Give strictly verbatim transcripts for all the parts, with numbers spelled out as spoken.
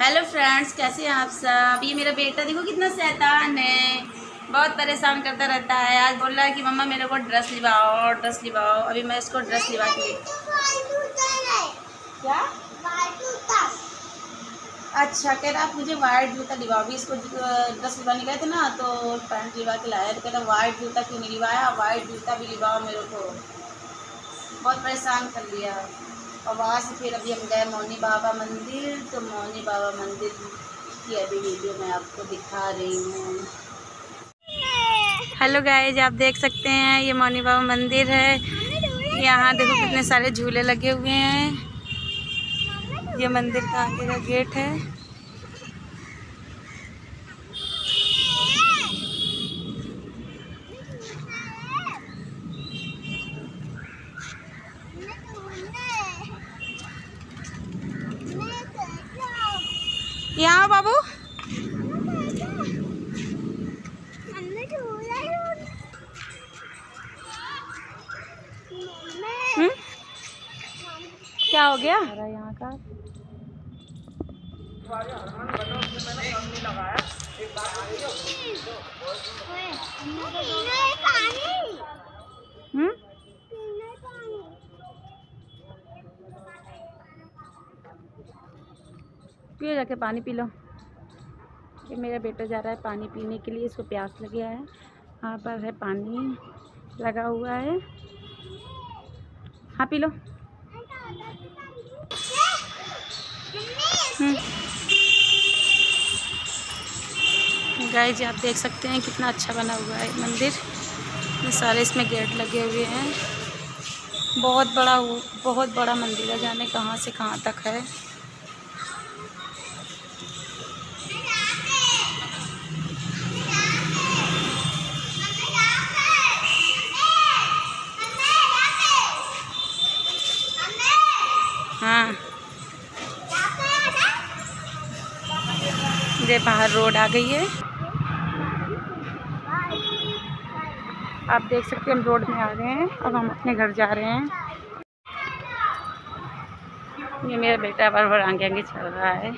Hello friends, कैसे हैं आप सब। ये मेरा बेटा देखो कितना शैतान है, बहुत परेशान करता रहता है। आज बोल रहा है कि मम्मा मेरे को ड्रेस लिवाओ ड्रेस लिवाओ। अभी मैं इसको ड्रेस लिवा के क्या अच्छा कह रहा आप मुझे वाइट जूता लिवाओ। भी इसको ड्रेस लिवाने गए थे ना तो पैंट लिवा के लाया, तो कहता वाइट जूता क्यों नहीं लिवाया, वाइट जूता भी लिवाओ मेरे को। बहुत परेशान कर लिया। और वहाँ से फिर अभी हम गए मौनी बाबा मंदिर, तो मौनी बाबा मंदिर की अभी वीडियो मैं आपको दिखा रही हूँ। हेलो गाइज, आप देख सकते हैं ये मौनी बाबा मंदिर है। यहाँ देखो कितने सारे झूले लगे हुए हैं। ये मंदिर का आगे का गेट है। यहाँ बाबू क्या हो गया यहाँ का। हम्म पियो जाके पानी पी लो। ये मेरा बेटा जा रहा है पानी पीने के लिए, इसको प्यास लग गया है। यहाँ पर है पानी लगा हुआ है, हाँ पी लो। गाइस आप देख सकते हैं कितना अच्छा बना हुआ है मंदिर। सारे इसमें गेट लगे हुए हैं। बहुत बड़ा बहुत बड़ा मंदिर है, जाने कहाँ से कहाँ तक है। हाँ ये बाहर रोड आ गई है, आप देख सकते हैं। हम रोड में आ गए हैं, अब हम अपने घर जा रहे हैं। ये मेरा बेटा बार बार आगे आगे चल रहा है।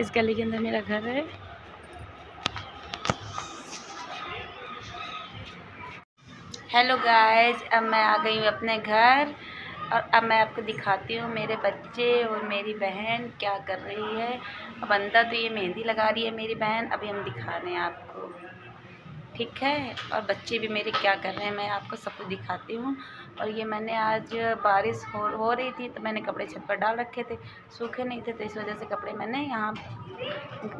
इस गली के अंदर मेरा घर है। हेलो गाइज, अब मैं आ गई हूँ अपने घर और अब मैं आपको दिखाती हूँ मेरे बच्चे और मेरी बहन क्या कर रही है। अब अंदर तो ये मेहंदी लगा रही है मेरी बहन, अभी हम दिखा रहे हैं आपको, ठीक है। और बच्चे भी मेरे क्या कर रहे हैं मैं आपको सब कुछ दिखाती हूँ। और ये मैंने आज बारिश हो हो रही थी तो मैंने कपड़े छत पर डाल रखे थे, सूखे नहीं थे, तो इस वजह से कपड़े मैंने यहाँ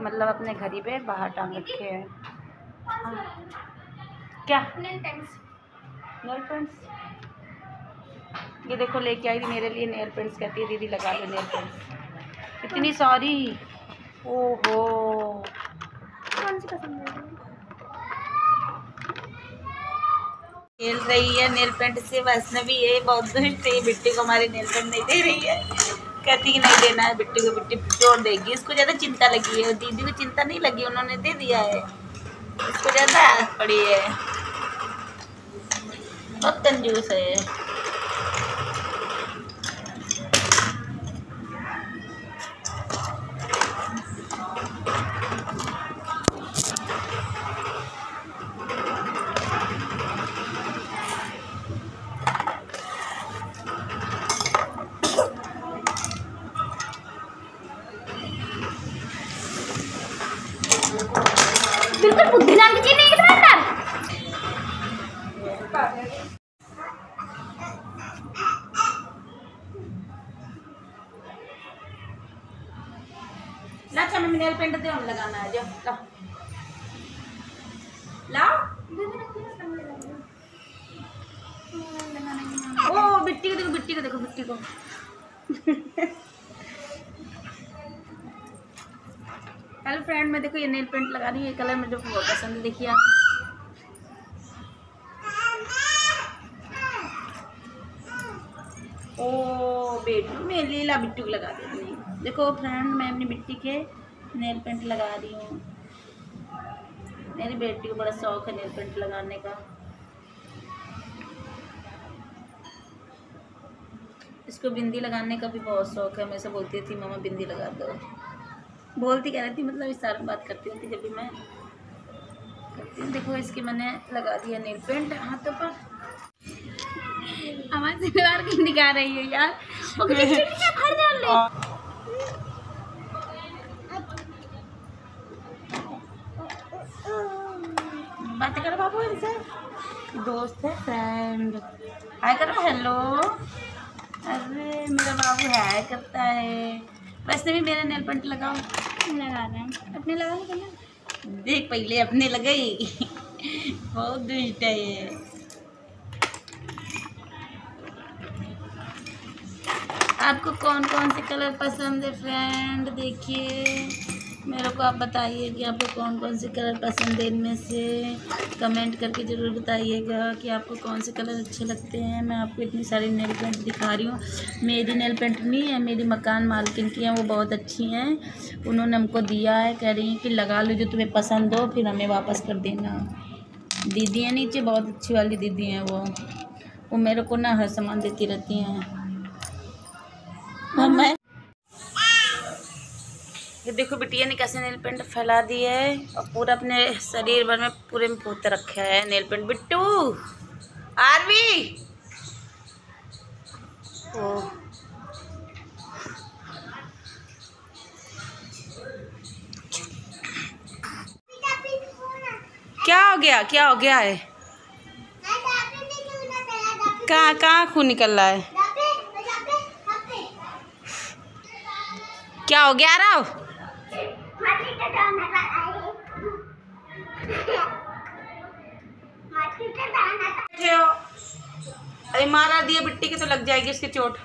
मतलब अपने घर ही पे बाहर टांग रखे हैं। क्या नेल पेंट्स, नेल पेंट्स ये देखो लेके आई थी मेरे लिए नेल पेंट्स। कहती है दीदी लगा लो नेल पेंट्स। इतनी सॉरी, ओहो कौन सी पसंद है, खेल रही है नेल पेंट से। वैष्णवी है बहुत दुष्ट है, बिट्टी को हमारे नेल पेंट नहीं दे रही है, कहती कि नहीं देना है बिट्टी को, बिट्टी तोड़ देगी। इसको ज़्यादा चिंता लगी है, दीदी को चिंता नहीं लगी, उन्होंने दे दिया है। इसको ज़्यादा आदत पड़ी है, बहुत कंजूस है। बिल्कुल बुद्धि नाम की चीज नहीं है तुम्हारे अंदर। ला चलो नेल पेंट दे, हम लगाना है। जो लाओ ओ बिट्टी को देखो, बिट्टी को देखो, बिट्टी को। हेलो फ्रेंड, मैं देखो ये नेल पेंट लगा रही हूँ, ये कलर मुझे बहुत पसंद है, देखिए आप। ओ बेटू मेरे लिए ला बिट्टू लगा देती हूँ। देखो फ्रेंड, मैं अपनी बिट्टी के नेल पेंट लगा रही हूँ। मेरी बेटी को बड़ा शौक है नेल पेंट लगाने का। इसको बिंदी लगाने का भी बहुत शौक है। हमेशा बोलती थी मामा बिंदी लगा दो, बोलती कह रही थी मतलब इशारे में बात करती होती जब भी मैं करती हूँ। देखो इसकी मैंने लगा दिया नेल पेंट हाथों पर। आवाज़ दीवार की निकाल रही है यार। बातें करो बाबू, इनसे दोस्त है फ्रेंड। हाय करो, हेलो। अरे मेरा बाबू हाय करता है। वैसे भी मेरा नेल पेंट लगाओ। लगा रहे हैं अपने लगा लो, देख पहले अपने लगाई। बहुत दुष्ट है ये। आपको कौन कौन से कलर पसंद है फ्रेंड? देखिए मेरे को आप बताइए कि आपको कौन कौन से कलर पसंद है। इनमें से कमेंट करके ज़रूर बताइएगा कि आपको कौन से कलर अच्छे लगते हैं। मैं आपको इतनी सारी नेल पेंट दिखा रही हूँ। मेरी नेल पेंट नहीं है, मेरी मकान मालकिन की है। वो बहुत अच्छी हैं, उन्होंने हमको दिया है। कह रही हैं कि लगा लो जो तुम्हें पसंद हो, फिर हमें वापस कर देना। दीदी हैं नीचे, बहुत अच्छी वाली दीदी हैं वो। वो मेरे को ना हर सामान देती रहती हैं। मैं ये देखो बिटिया ने कैसे नेल पेंट फैला दी है और पूरा अपने शरीर भर में पूरे में पोत रखा है नेल पेंट। बिट्टू आरवी ओ क्या हो गया, क्या हो गया है? कहाँ कहाँ खून निकल रहा है? क्या हो गया राव? अरे मारा दिया बिट्टी के तो लग जाएगी उसकी चोट।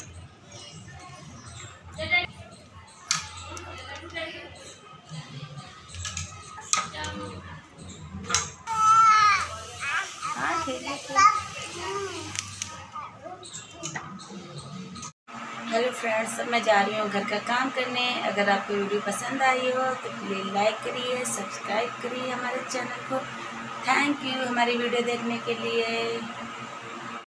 हेलो फ्रेंड्स, मैं जा रही हूँ घर का काम करने। अगर आपको वीडियो पसंद आई हो तो प्लीज़ लाइक करिए, सब्सक्राइब करिए हमारे चैनल को। थैंक यू हमारी वीडियो देखने के लिए।